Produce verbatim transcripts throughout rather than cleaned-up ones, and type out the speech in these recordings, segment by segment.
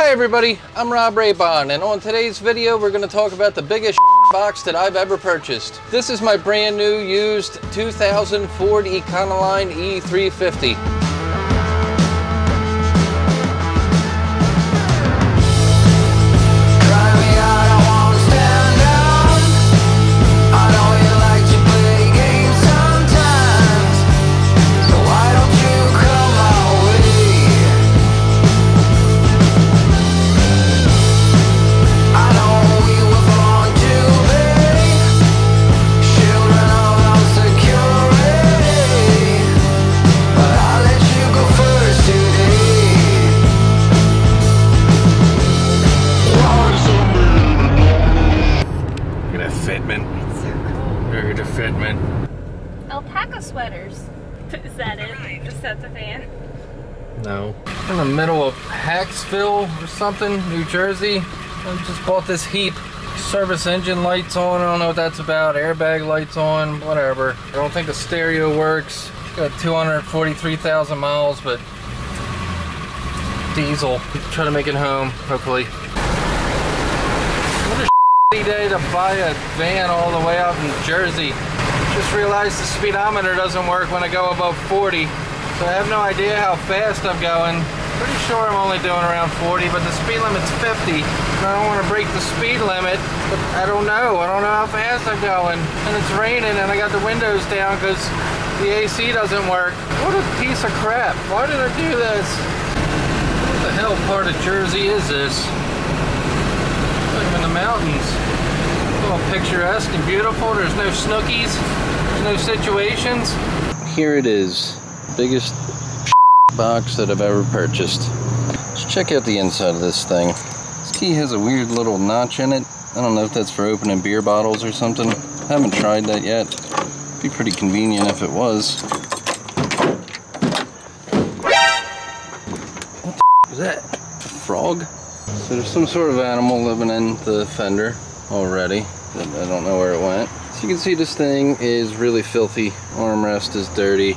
Hi everybody, I'm Rob Raybon, and on today's video we're going to talk about the biggest box that I've ever purchased. This is my brand new used two thousand Ford Econoline E three fifty. Or something, New Jersey. I just bought this heap. Service engine lights on, I don't know what that's about. Airbag lights on, whatever. I don't think the stereo works. Got two hundred forty-three thousand miles, but diesel. Try to make it home, hopefully. What a shitty day to buy a van all the way out in Jersey. Just realized the speedometer doesn't work when I go above forty, so I have no idea how fast I'm going. Pretty sure I'm only doing around forty, but the speed limit's fifty. I don't want to break the speed limit, but I don't know. I don't know how fast I'm going. And it's raining, and I got the windows down because the A C doesn't work. What a piece of crap. Why did I do this? What the hell part of Jersey is this? Look, I'm in the mountains. It's all picturesque and beautiful. There's no snookies. There's no situations. Here it is. Biggest box that I've ever purchased. Let's check out the inside of this thing. This key has a weird little notch in it. I don't know if that's for opening beer bottles or something. I haven't tried that yet. It'd be pretty convenient if it was. What the f is that? A frog? So there's some sort of animal living in the fender already. I don't know where it went. So you can see this thing is really filthy. Armrest is dirty.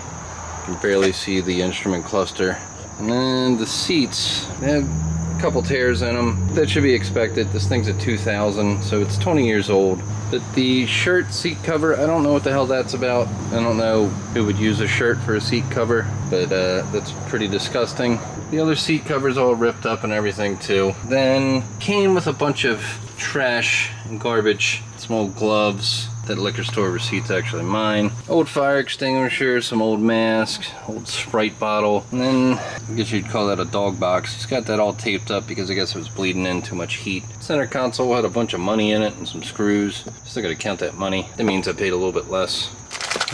You can barely see the instrument cluster. And then the seats, they have a couple tears in them. That should be expected. This thing's a two thousand, so it's twenty years old. But the shirt seat cover, I don't know what the hell that's about. I don't know who would use a shirt for a seat cover, but uh, that's pretty disgusting. The other seat cover's all ripped up and everything too. Then came with a bunch of trash and garbage, some old gloves. That liquor store receipt's actually mine. Old fire extinguisher, some old masks, old Sprite bottle, and then I guess you'd call that a dog box. It's got that all taped up because I guess it was bleeding in too much heat. Center console had a bunch of money in it and some screws. Still gotta count that money. That means I paid a little bit less.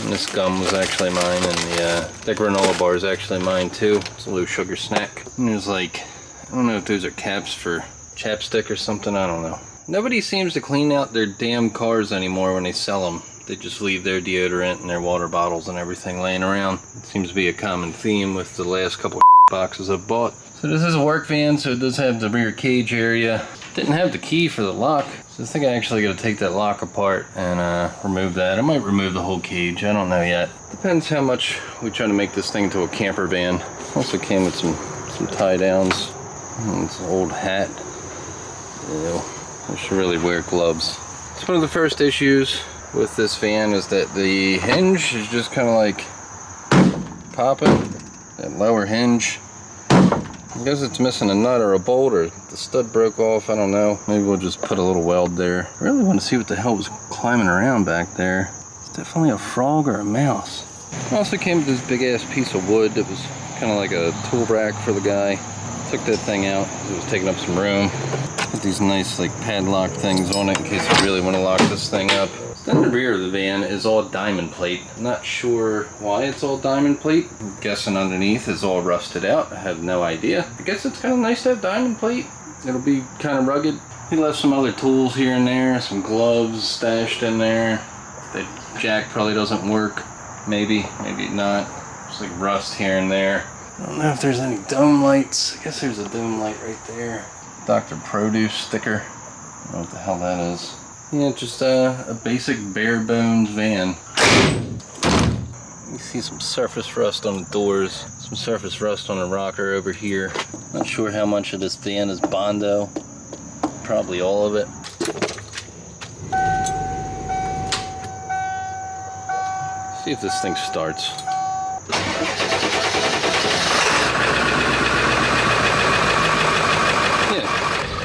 And this gum was actually mine, and the, uh, the granola bar is actually mine too. It's a little sugar snack. And there's like, I don't know if those are caps for chapstick or something, I don't know. Nobody seems to clean out their damn cars anymore when they sell them. They just leave their deodorant and their water bottles and everything laying around. It seems to be a common theme with the last couple of boxes I've bought. So this is a work van, so it does have the rear cage area. Didn't have the key for the lock, so I think I actually got to take that lock apart and uh, remove that. I might remove the whole cage, I don't know yet. Depends how much we try to make this thing into a camper van. Also came with some, some tie downs. And it's an old hat. Ew. I should really wear gloves. It's one of the first issues with this van is that the hinge is just kind of like popping. That lower hinge. I guess it's missing a nut or a bolt or the stud broke off. I don't know. Maybe we'll just put a little weld there. I really want to see what the hell was climbing around back there. It's definitely a frog or a mouse. It also came with this big ass piece of wood that was kind of like a tool rack for the guy. Took that thing out because it was taking up some room. Put these nice like padlock things on it in case I really want to lock this thing up. Then the rear of the van is all diamond plate. I'm not sure why it's all diamond plate. I'm guessing underneath is all rusted out. I have no idea. I guess it's kind of nice to have diamond plate. It'll be kind of rugged. He left some other tools here and there, some gloves stashed in there. That jack probably doesn't work. Maybe, maybe not. Just like rust here and there. I don't know if there's any dome lights. I guess there's a dome light right there. Doctor Produce sticker. I don't know what the hell that is. Yeah, just uh, a basic bare bones van. You see some surface rust on the doors. Some surface rust on a rocker over here. Not sure how much of this van is Bondo. Probably all of it. See if this thing starts. Yeah.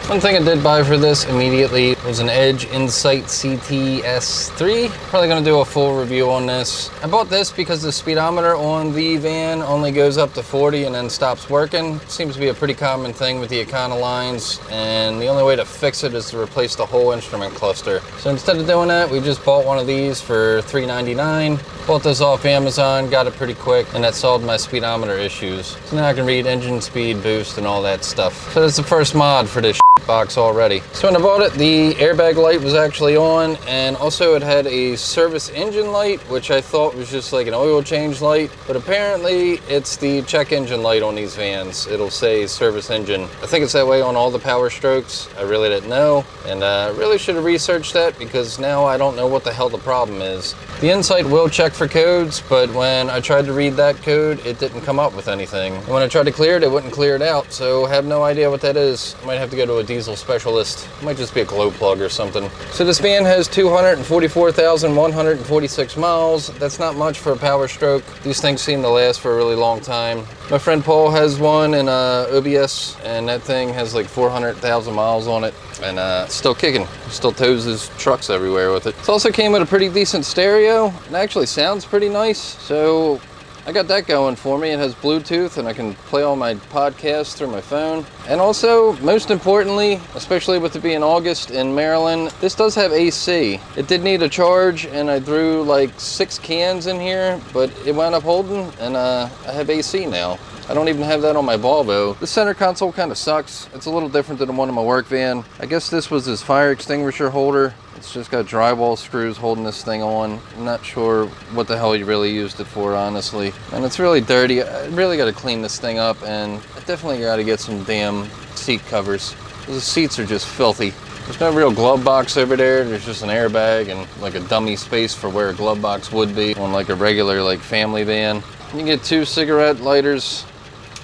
One thing I did buy for this immediately was an Edge Insight C T S three. Probably gonna do a full review on this. I bought this because the speedometer on the van only goes up to forty and then stops working. Seems to be a pretty common thing with the Econolines, and the only way to fix it is to replace the whole instrument cluster. So instead of doing that, we just bought one of these for three ninety-nine. Bought this off Amazon, got it pretty quick, and that solved my speedometer issues. So now I can read engine speed, boost, and all that stuff. So that's the first mod for this box already. So when I bought it, the airbag light was actually on, and also it had a service engine light, which I thought was just like an oil change light, but apparently it's the check engine light on these vans. It'll say service engine. I think it's that way on all the Power Strokes. I really didn't know, and I uh, really should have researched that, because now I don't know what the hell the problem is. The Insight will check for codes, but when I tried to read that code, it didn't come up with anything. And when I tried to clear it, it wouldn't clear it out, so I have no idea what that is. I might have to go to a diesel specialist. It might just be a glow plug or something. So this van has two hundred forty-four thousand one hundred forty-six miles. That's not much for a Power Stroke. These things seem to last for a really long time. My friend Paul has one in uh, O B S, and that thing has like four hundred thousand miles on it, and uh, it's still kicking. He still tows his trucks everywhere with it. It also came with a pretty decent stereo, and actually sounds pretty nice. So I got that going for me. It has Bluetooth, and I can play all my podcasts through my phone. And also, most importantly, especially with it being August in Maryland, this does have A C. It did need a charge, and I threw like six cans in here, but it wound up holding, and uh, I have A C now. I don't even have that on my Volvo. The center console kind of sucks. It's a little different than the one in my work van. I guess this was his fire extinguisher holder. It's just got drywall screws holding this thing on. I'm not sure what the hell you really used it for, honestly. And it's really dirty. I really got to clean this thing up, and I definitely got to get some damn seat covers. The seats are just filthy. There's no real glove box over there. There's just an airbag and like a dummy space for where a glove box would be on like a regular like family van. You can get two cigarette lighters,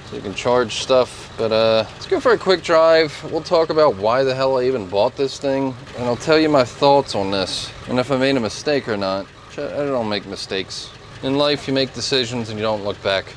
so you can charge stuff, but uh, let's go for a quick drive. We'll talk about why the hell I even bought this thing, and I'll tell you my thoughts on this, and if I made a mistake or not. I don't make mistakes. In life, you make decisions and you don't look back.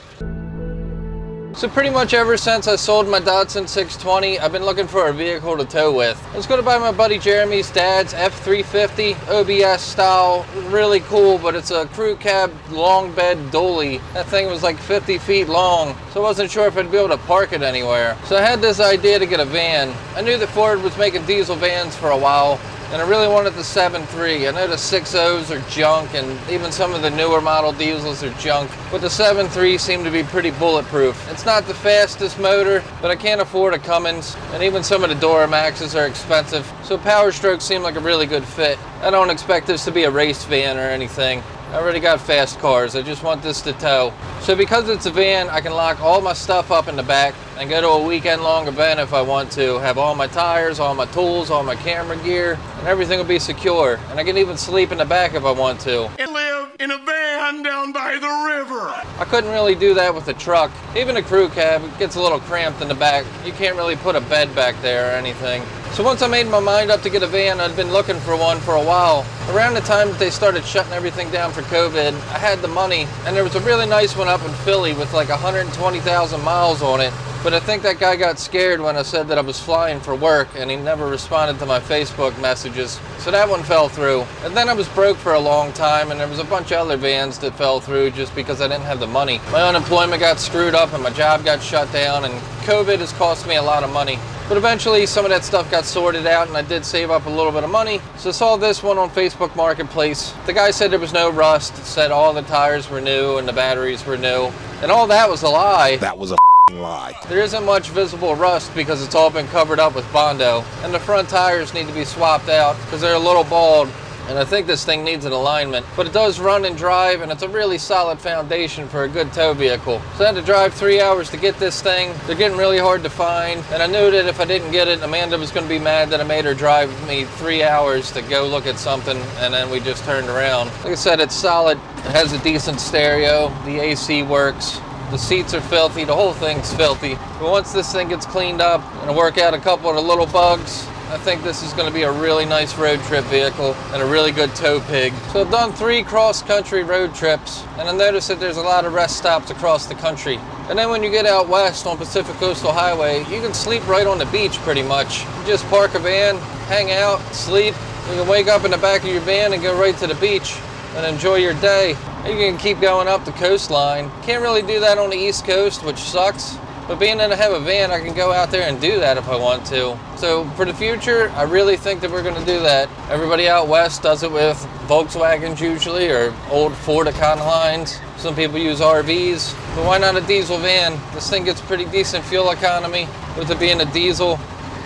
So pretty much ever since I sold my Datsun six twenty, I've been looking for a vehicle to tow with. I was gonna buy my buddy Jeremy's dad's F three fifty, O B S style, really cool, but it's a crew cab long bed dolly. That thing was like fifty feet long, so I wasn't sure if I'd be able to park it anywhere. So I had this idea to get a van. I knew that Ford was making diesel vans for a while, and I really wanted the seven three. I know the six zeros are junk, and even some of the newer model diesels are junk, but the seven three seemed to be pretty bulletproof. It's not the fastest motor, but I can't afford a Cummins, and even some of the Duramaxes are expensive, so Power Stroke seemed like a really good fit. I don't expect this to be a race van or anything. I already got fast cars. I just want this to tow. So because it's a van, I can lock all my stuff up in the back and go to a weekend-long event if I want to. Have all my tires, all my tools, all my camera gear, and everything will be secure. And I can even sleep in the back if I want to. And live in a van down by the river. I couldn't really do that with a truck. Even a crew cab, it gets a little cramped in the back. You can't really put a bed back there or anything. So once I made my mind up to get a van, I'd been looking for one for a while. Around the time that they started shutting everything down for COVID, I had the money, and there was a really nice one up in Philly with like one hundred twenty thousand miles on it. But I think that guy got scared when I said that I was flying for work, and he never responded to my Facebook messages. So that one fell through. And then I was broke for a long time, and there was a bunch of other vans that fell through just because I didn't have the money. My unemployment got screwed up, and my job got shut down, and COVID has cost me a lot of money. But eventually some of that stuff got sorted out, and I did save up a little bit of money. So I saw this one on Facebook Marketplace. The guy said there was no rust, said all the tires were new and the batteries were new. And all that was a lie. That was a lie. There isn't much visible rust because it's all been covered up with Bondo, and the front tires need to be swapped out because they're a little bald, and I think this thing needs an alignment. But it does run and drive, and it's a really solid foundation for a good tow vehicle. So I had to drive three hours to get this thing. They're getting really hard to find, and I knew that if I didn't get it, Amanda was going to be mad that I made her drive me three hours to go look at something, and then we just turned around. Like I said, it's solid. It has a decent stereo. The A C works. The seats are filthy, the whole thing's filthy. But once this thing gets cleaned up and work out a couple of the little bugs, I think this is going to be a really nice road trip vehicle and a really good tow pig. So I've done three cross-country road trips, and I noticed that there's a lot of rest stops across the country. And then when you get out west on Pacific Coastal Highway, you can sleep right on the beach pretty much. You just park a van, hang out, sleep. You can wake up in the back of your van and go right to the beach and enjoy your day. You can keep going up the coastline. Can't really do that on the East Coast, which sucks. But being that I have a van, I can go out there and do that if I want to. So for the future, I really think that we're going to do that. Everybody out west does it with Volkswagens usually, or old Ford Econolines. Some people use R Vs, but why not a diesel van? This thing gets pretty decent fuel economy with it being a diesel.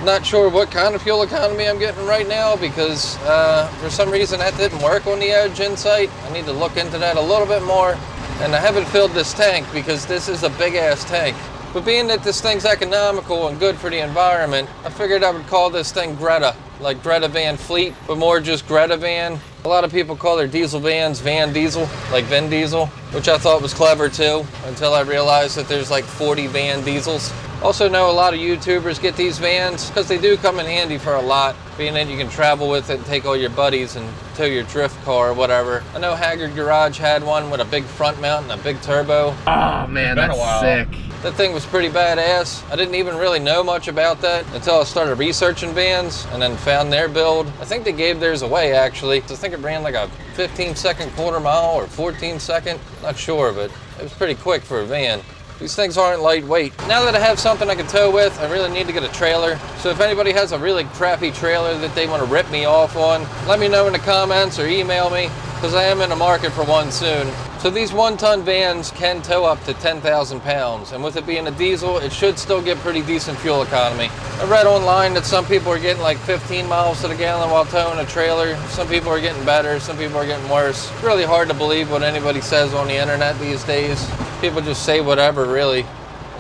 Not sure what kind of fuel economy I'm getting right now because uh, for some reason that didn't work on the Edge Insight. I need to look into that a little bit more. And I haven't filled this tank because this is a big ass tank. But being that this thing's economical and good for the environment, I figured I would call this thing Greta, like Greta Van Fleet, but more just Greta Van. A lot of people call their diesel vans Van Diesel, like Vin Diesel, which I thought was clever too, until I realized that there's like forty Van Diesels. Also know a lot of YouTubers get these vans because they do come in handy for a lot, being that you can travel with it and take all your buddies and tow your drift car or whatever. I know Haggard Garage had one with a big front mount and a big turbo. Oh man, that's sick. That thing was pretty badass. I didn't even really know much about that until I started researching vans and then found their build. I think they gave theirs away actually. I think it ran like a fifteen second quarter mile or fourteen second, not sure, but it was pretty quick for a van. These things aren't lightweight. Now that I have something I can tow with, I really need to get a trailer. So if anybody has a really crappy trailer that they want to rip me off on, let me know in the comments or email me, because I am in the market for one soon. So these one-ton vans can tow up to ten thousand pounds, and with it being a diesel, it should still get pretty decent fuel economy. I read online that some people are getting like fifteen miles to the gallon while towing a trailer. Some people are getting better, some people are getting worse. It's really hard to believe what anybody says on the internet these days. People just say whatever, really,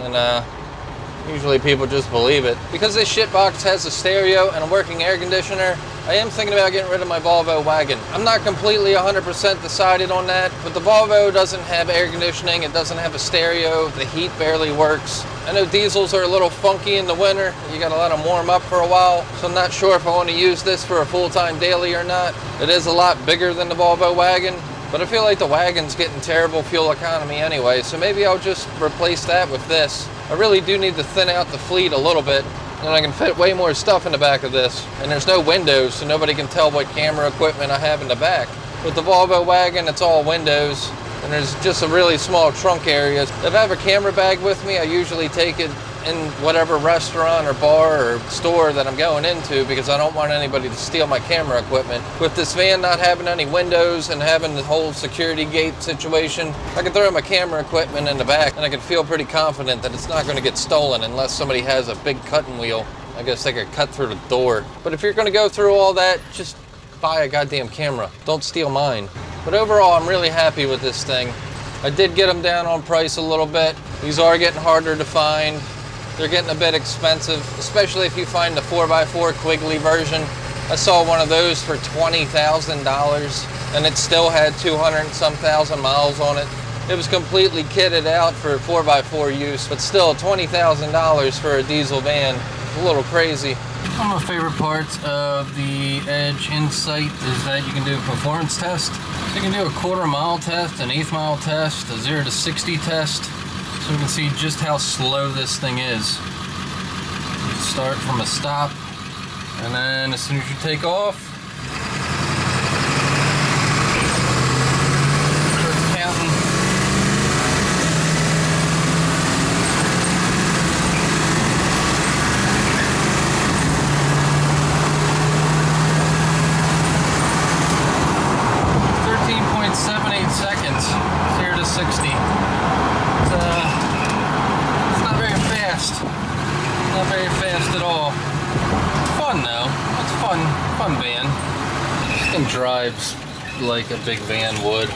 and uh, usually people just believe it. Because this shitbox has a stereo and a working air conditioner, I am thinking about getting rid of my Volvo wagon. I'm not completely one hundred percent decided on that, but the Volvo doesn't have air conditioning, it doesn't have a stereo, the heat barely works. I know diesels are a little funky in the winter, you gotta let them warm up for a while, so I'm not sure if I want to use this for a full-time daily or not. It is a lot bigger than the Volvo wagon. But I feel like the wagon's getting terrible fuel economy anyway, so maybe I'll just replace that with this. I really do need to thin out the fleet a little bit, and I can fit way more stuff in the back of this. And there's no windows, so nobody can tell what camera equipment I have in the back. With the Volvo wagon, it's all windows, and there's just a really small trunk area. If I have a camera bag with me, I usually take it in whatever restaurant or bar or store that I'm going into because I don't want anybody to steal my camera equipment. With this van not having any windows and having the whole security gate situation, I can throw my camera equipment in the back and I can feel pretty confident that it's not going to get stolen unless somebody has a big cutting wheel. I guess they could cut through the door. But if you're going to go through all that, just buy a goddamn camera. Don't steal mine. But overall, I'm really happy with this thing. I did get them down on price a little bit. These are getting harder to find. They're getting a bit expensive, especially if you find the four by four Quigley version. I saw one of those for twenty thousand dollars, and it still had two hundred and some thousand miles on it. It was completely kitted out for four by four use, but still twenty thousand dollars for a diesel van. It's a little crazy. One of my favorite parts of the Edge Insight is that you can do a performance test. So you can do a quarter mile test, an eighth mile test, a zero to sixty test. So we can see just how slow this thing is. You start from a stop, and then as soon as you take off, starts counting. thirteen point seven eight seconds, zero to sixty. Not very fast at all. Fun though. It's fun. Fun van. This thing drives like a big van would.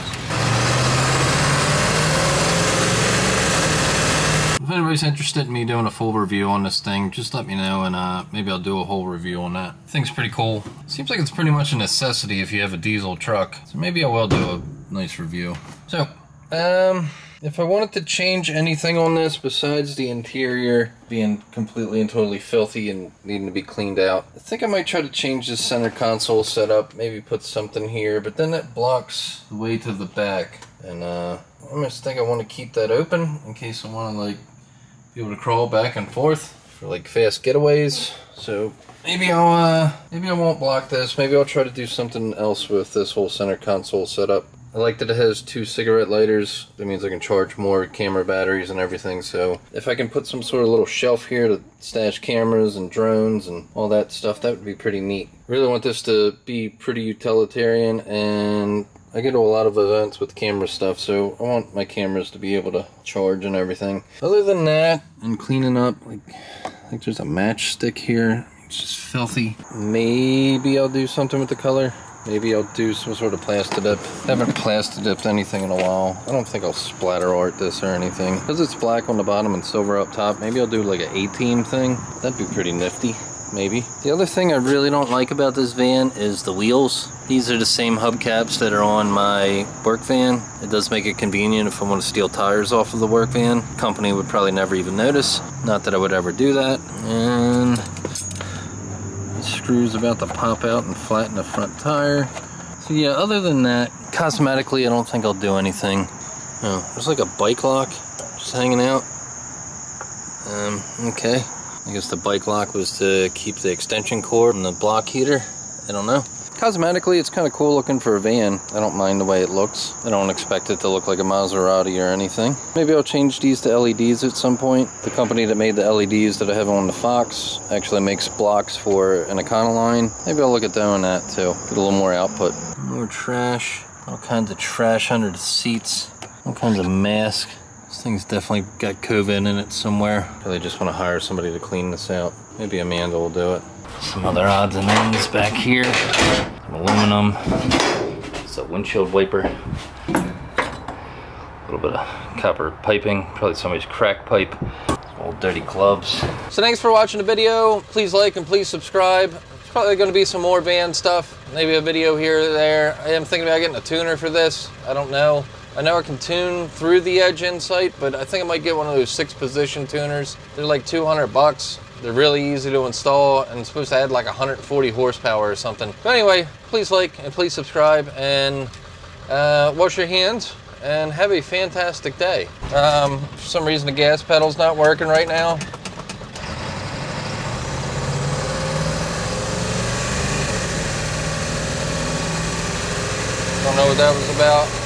If anybody's interested in me doing a full review on this thing, just let me know and uh, maybe I'll do a whole review on that. Thing's pretty cool. Seems like it's pretty much a necessity if you have a diesel truck. So maybe I will do a nice review. So, um, If I wanted to change anything on this besides the interior being completely and totally filthy and needing to be cleaned out, I think I might try to change this center console setup, maybe put something here, but then that blocks the way to the back. And uh, I almost think I want to keep that open in case I want to like be able to crawl back and forth for like fast getaways. So maybe I'll uh, maybe I won't block this. Maybe I'll try to do something else with this whole center console setup. I like that it has two cigarette lighters. That means I can charge more camera batteries and everything. So if I can put some sort of little shelf here to stash cameras and drones and all that stuff, that would be pretty neat. I really want this to be pretty utilitarian, and I go to a lot of events with camera stuff, so I want my cameras to be able to charge and everything. Other than that, and cleaning up, like, I think there's a matchstick here. It's just filthy. Maybe I'll do something with the color. Maybe I'll do some sort of Plasti-Dip. I haven't Plasti-Dipped anything in a while. I don't think I'll splatter art this or anything. Because it's black on the bottom and silver up top, maybe I'll do like an A-Team thing. That'd be pretty nifty, maybe. The other thing I really don't like about this van is the wheels. These are the same hubcaps that are on my work van. It does make it convenient if I want to steal tires off of the work van. Company would probably never even notice. Not that I would ever do that. And screws about to pop out and flatten the front tire. So yeah, other than that, cosmetically I don't think I'll do anything. Oh, there's like a bike lock just hanging out. Um, okay. I guess the bike lock was to keep the extension cord and the block heater. I don't know. Cosmetically, it's kind of cool looking for a van. I don't mind the way it looks. I don't expect it to look like a Maserati or anything. Maybe I'll change these to L E Ds at some point. The company that made the L E Ds that I have on the Fox actually makes blocks for an Econoline. Maybe I'll look at doing that too. Get a little more output. More trash. All kinds of trash under the seats. All kinds of masks. This thing's definitely got COVID in it somewhere. Probably just want to hire somebody to clean this out. Maybe Amanda will do it. Some other odds and ends back here. Some aluminum. It's a windshield wiper. A little bit of copper piping. Probably somebody's crack pipe. Some old dirty gloves. So thanks for watching the video. Please like and please subscribe. There's probably going to be some more van stuff. Maybe a video here or there. I am thinking about getting a tuner for this. I don't know. I know I can tune through the Edge Insight, but I think I might get one of those six position tuners. They're like two hundred bucks. They're really easy to install and it's supposed to add like one hundred forty horsepower or something. But anyway, please like and please subscribe and uh, wash your hands and have a fantastic day. Um, for some reason the gas pedal's not working right now. Don't know what that was about.